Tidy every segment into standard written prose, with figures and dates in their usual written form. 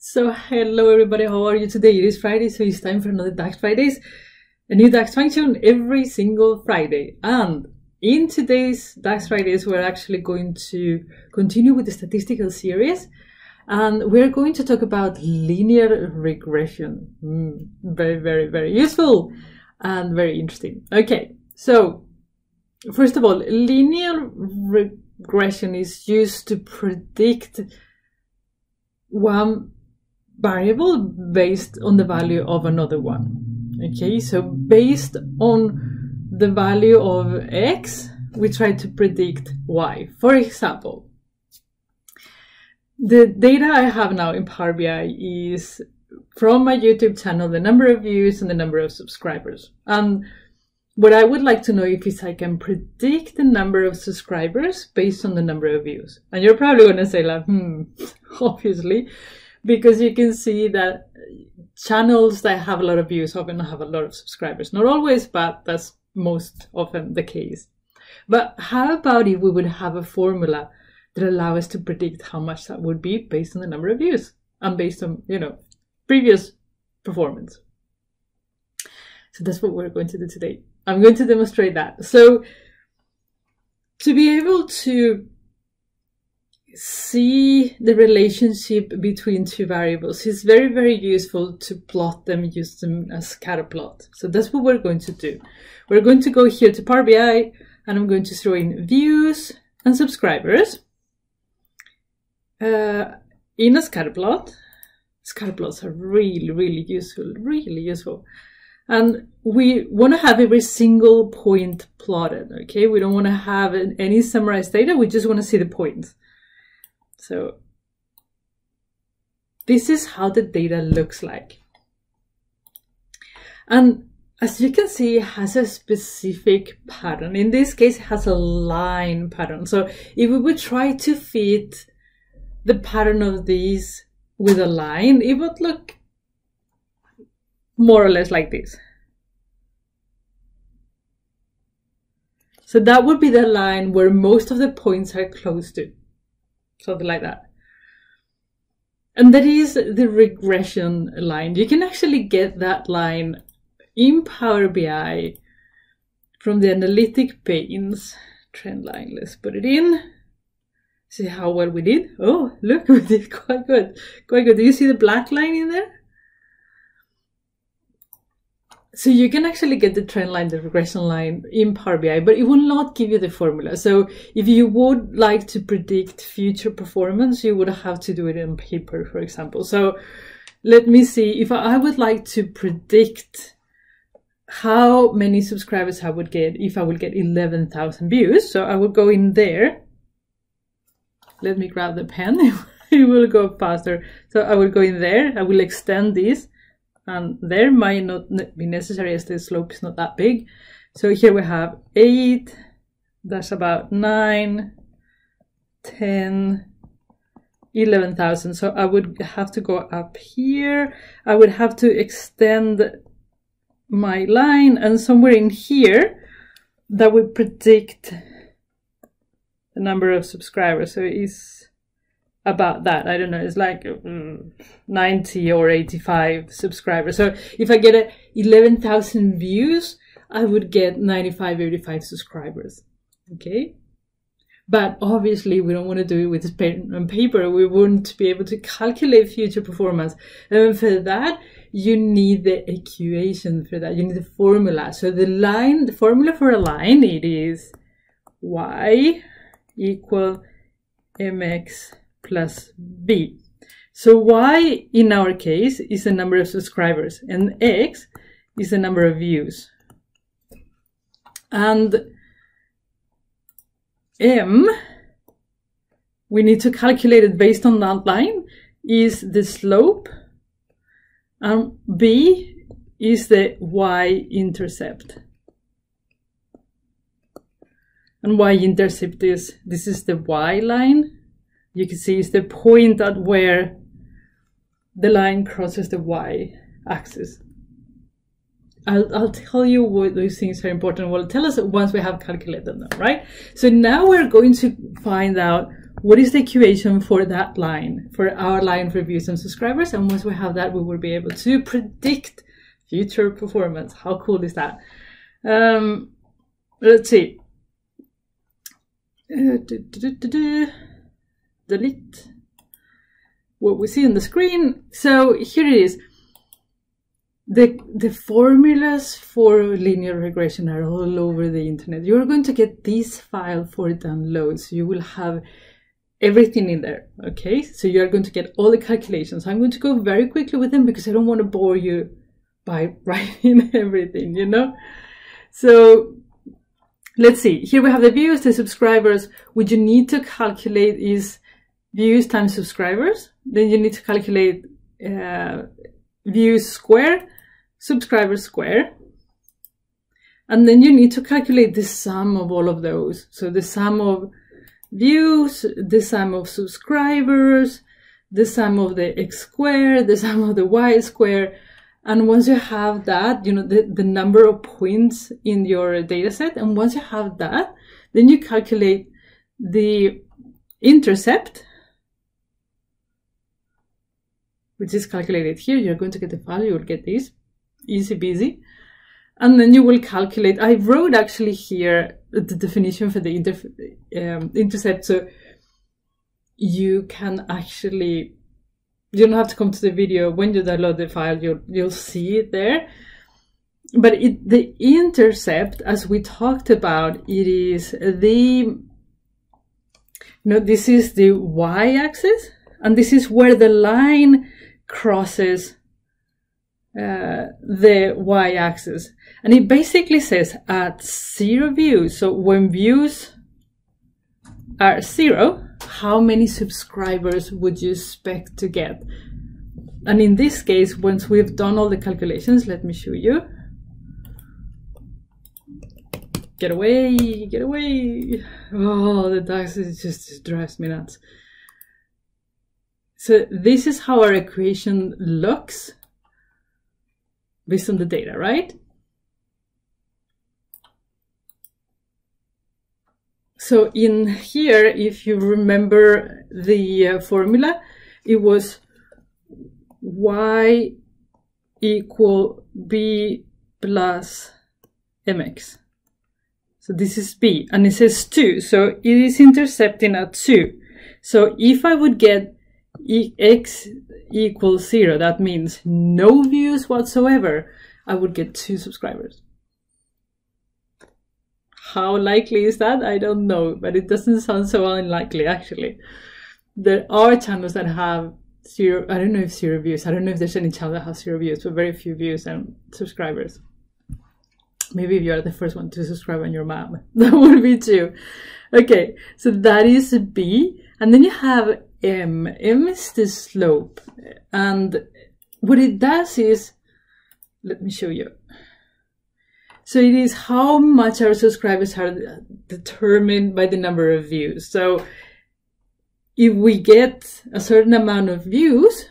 So hello everybody, how are you today? It is Friday, so it's time for another DAX Fridays, a new DAX function every single Friday. And in today's DAX Fridays, we're actually going to continue with the statistical series, and we're going to talk about linear regression. Very, very, very useful and very interesting. Okay, so first of all, linear regression is used to predict one variable based on the value of another one. Okay, so based on the value of X, we try to predict Y. For example, the data I have now in Power BI is from my YouTube channel, the number of views and the number of subscribers. And what I would like to know is I can predict the number of subscribers based on the number of views. And you're probably going to say like, obviously, because you can see that channels that have a lot of views often have a lot of subscribers. Not always, but that's most often the case. But how about if we would have a formula that allows us to predict how much that would be based on the number of views and based on, you know, previous performance? So that's what we're going to do today. I'm going to demonstrate that. So to be able to see the relationship between two variables, it's very, very useful to plot them, use them as scatter plot. So that's what we're going to do. We're going to go here to Power BI, and I'm going to throw in views and subscribers in a scatter plot. Scatter plots are really, really useful, really useful. And we want to have every single point plotted, okay? We don't want to have any summarized data, we just want to see the points. So this is how the data looks like. And as you can see, it has a specific pattern. In this case, it has a line pattern. So if we would try to fit the pattern of these with a line, it would look more or less like this. So that would be the line where most of the points are close to, something like that. And that is the regression line. You can actually get that line in Power BI from the analytic panes. Trend line, let's put it in. See how well we did? Oh, look, we did quite good. Quite good. Do you see the black line in there? So you can actually get the trend line, the regression line in Power BI, but it will not give you the formula. So if you would like to predict future performance, you would have to do it in paper, for example. So let me see, if I would like to predict how many subscribers I would get if I would get 11,000 views. So I would go in there. Let me grab the pen. It will go faster. So I will go in there. I will extend this. And there might not be necessary as the slope is not that big. So here we have 8, that's about 9, 10, 11,000. So I would have to go up here. I would have to extend my line, and somewhere in here that would predict the number of subscribers. So it's about that, I don't know, it's like 90 or 85 subscribers. So if I get 11,000 views, I would get 85 subscribers, okay? But obviously we don't want to do it with pen and paper. We wouldn't be able to calculate future performance. And for that, you need the equation for that. You need the formula. So the line, the formula for a line, it is Y equal MX plus B. So Y in our case is the number of subscribers and X is the number of views. And M, we need to calculate it based on that line, is the slope, and B is the Y-intercept. And Y-intercept is, this is the Y line. You can see it's the point at where the line crosses the y-axis. I'll tell you what those things are important. Well, tell us once we have calculated them, right? So now we're going to find out what is the equation for that line, for our line for views and subscribers? And once we have that, we will be able to predict future performance. How cool is that? Let's see. Delete what we see on the screen. So here it is. The formulas for linear regression are all over the internet. You're going to get this file for downloads. You will have everything in there, okay? So you're going to get all the calculations. I'm going to go very quickly with them because I don't want to bore you by writing everything, you know? So let's see. Here we have the views, the subscribers. What you need to calculate is views times subscribers. Then you need to calculate views squared, subscribers square, and then you need to calculate the sum of all of those. So the sum of views, the sum of subscribers, the sum of the x squared, the sum of the y squared. And once you have that, you know, the number of points in your data set, and once you have that, then you calculate the intercept, which is calculated here. You're going to get the value, you'll get this, easy peasy. And then you will calculate, I wrote actually here the definition for the intercept, so you can actually, you don't have to come to the video. When you download the file, you'll see it there. But the intercept, as we talked about, it is the, no, this is the y-axis, and this is where the line crosses the y-axis, and it basically says at zero views, so when views are zero, how many subscribers would you expect to get? And in this case, once we've done all the calculations, let me show you. Get away, get away. Oh, the DAX just drives me nuts. So this is how our equation looks based on the data, right? So in here, if you remember the formula, it was y equal b plus mx. So this is b, and it says 2, so it is intercepting at 2. So if I would get x equals 0, that means no views whatsoever, I would get 2 subscribers. How likely is that? I don't know, but it doesn't sound so unlikely, actually. There are channels that have 0, I don't know if 0 views, I don't know if there's any channel that has 0 views, but very few views and subscribers. Maybe if you are the first one to subscribe on your mom, that would be 2. Okay, so that is B, and then you have M. M is the slope, and what it does is, let me show you. So it is how much our subscribers are determined by the number of views. So if we get a certain amount of views,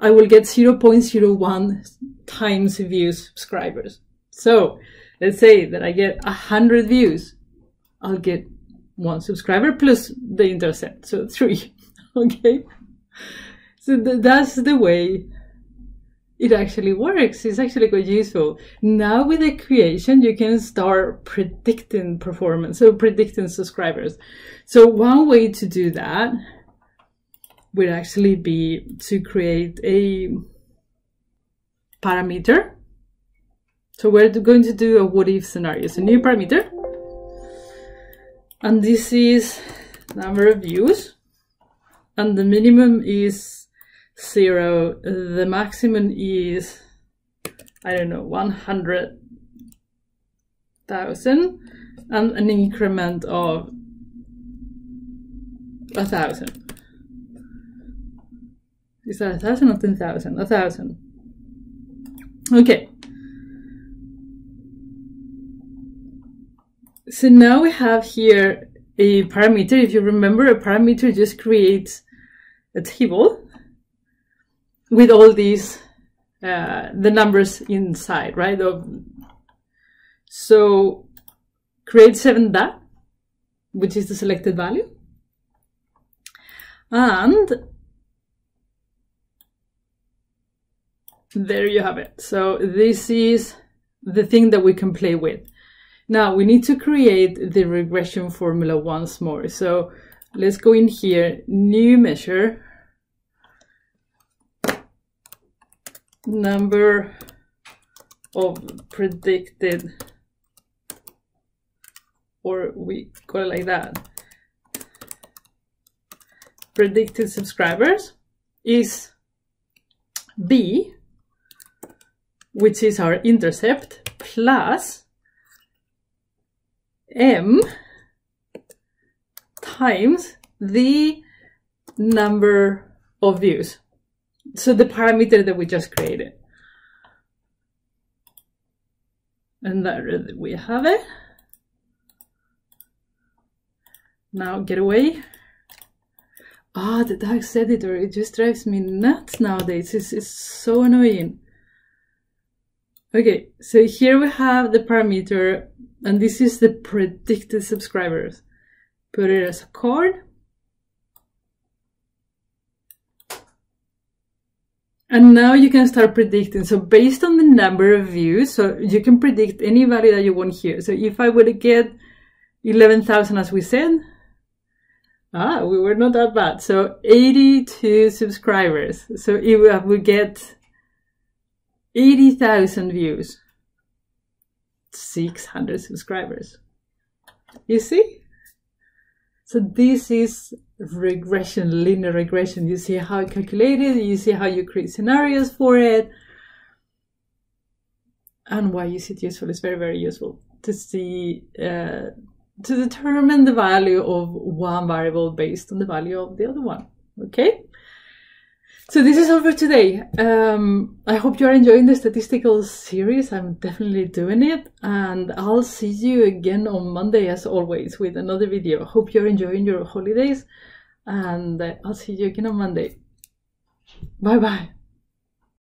I will get 0.01 times views subscribers. So let's say that I get 100 views, I'll get 1 subscriber plus the intercept, so 3, okay? So that's the way it actually works. It's actually quite useful. Now with the equation, you can start predicting performance, so predicting subscribers. So one way to do that would actually be to create a parameter. So we're going to do a what-if scenario, so new parameter. And this is number of views, and the minimum is 0, the maximum is, I don't know, 100,000, and an increment of 1,000. Is that 1,000 or 10,000? 1,000. Okay. So now we have here a parameter. If you remember, a parameter just creates a table with all these, the numbers inside, right? So create 7 DA, which is the selected value, And there you have it. So this is the thing that we can play with. Now we need to create the regression formula once more. So let's go in here, new measure, number of predicted, or we call it like that, predicted subscribers is B, which is our intercept, plus M times the number of views. So the parameter that we just created. And there we have it. Now get away. Ah, the DAX editor, it just drives me nuts nowadays. It's so annoying. Okay, so here we have the parameter, and this is the predicted subscribers. Put it as a card. And now you can start predicting. So based on the number of views, so you can predict any value that you want here. So if I were to get 11,000, as we said, we were not that bad. So 82 subscribers. So if we get 80,000 views, 600 subscribers. You see? So this is regression, linear regression. You see how it calculated, you see how you create scenarios for it, and why is it useful? It's very, very useful to see, to determine the value of one variable based on the value of the other one, okay? So this is all for today. I hope you're enjoying the statistical series. I'm definitely doing it. And I'll see you again on Monday, as always, with another video. Hope you're enjoying your holidays. And I'll see you again on Monday. Bye-bye.